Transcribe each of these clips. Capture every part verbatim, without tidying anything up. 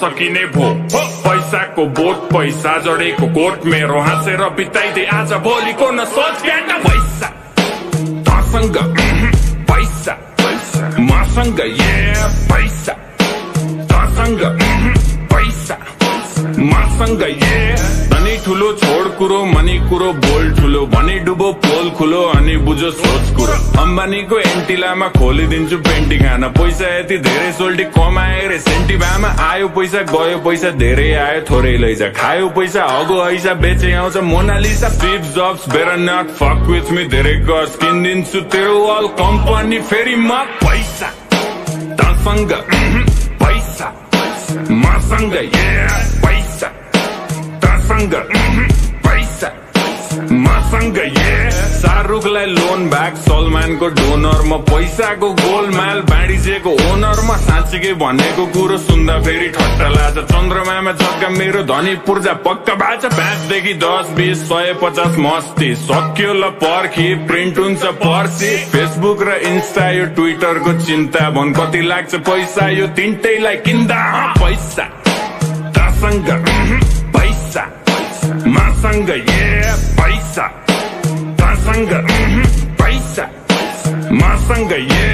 सकिने भो पैसा को बोट पैसा जडेको कोट मेरो हाँसेर बिताइदे आज भोलि को न सोच बेटा पैसा तसँग पैसा पैसा मसँग ये पैसा तसँग पैसा मसँग ये धनी ठुलो छोड कुरो मनी कुरो बोल ठुलो भने डुबो पोल खुलो अनि बुझो सोच कुरो अम्बानी को एन्टिलामा खोलिदिन्छु पेन्टी खाना पैसा यति धेरै सोल्टी कमाए रे सेन्टिभामा आयो पैसा गयो पैसा धेरै आयो थोरै लैजा खायो पैसा अगो हैसा बेचे आउँछ Mona Lisa Steve Jobs better not fuck with me धेरै गर्स किन्दिन्छु तेरो अल कम्पनी फेरि म पैसा तसँग पैसा मसँग ये पैसा तसँग पैसा मसँग ये शाहरुखलाई लोन ब्याक सलमानको डोनरमा पैसाको गोलमाल बाँडिजेको ओनरमा साँच्चीकै भनेको कुरो सुन्दा फेरि ठट्टा लाग्छ चन्द्रमामा जग्गा मेरो धनी पूर्जा पक्का बाँच पाँचदेखि दस बीस सय पचास मस्ती सक्यो ल पर्खी प्रिन्ट हुन्छ पर्सी फेसबुक र इन्स्टा यो ट्विटरको चिन्ता भन् कति लाग्छ पैसा यो तिनटैलाई किन्दा पैसा तसँग पैसा मसँग ये पैसा तसँग पैसा मसँग ये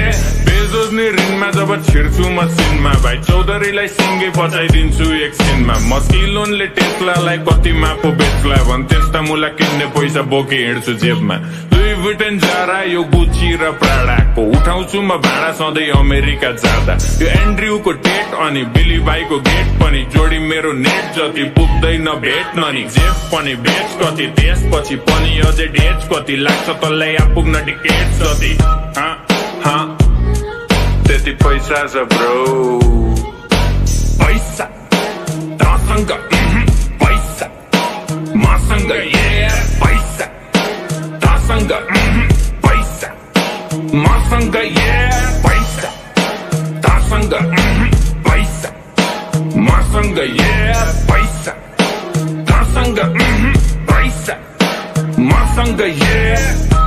बेजोस नि रिनमा जब छिर्छु मसिनमा भाइ चौधरीलाई सिङ्गे बचाइदिन्छु एकछिनमा मस्किलोनले टेस्लालाई कतिमा पो बेच्ला भन् त्यस्ता मुला किन्ने पैसा बोके हिँड्छु जेबमा दुई बुटन जारा यो गुची र प्राडाको उठाउँछु म भाडा सधैँ अमेरिका जाँदा यो एन्ड्र्यूको टेट अनि बिली बाईको गेट पनि जोडी मेरो नेट जति पुग्दैन भेट्न नि जेब पनि बेच कति त्यसपछि पनि अझै डेट कति लाग्छ तल्लै आ पुग्न टिकेट जति हाँ हाँ त्यति पैसा छ ब्रो पैसा तसँग पैसा मसँग ये पैसा तसँग पैसा मसँग ये पैसा तसँग पैसा मसँग ये पैसा तसँग पैसा मसँग ये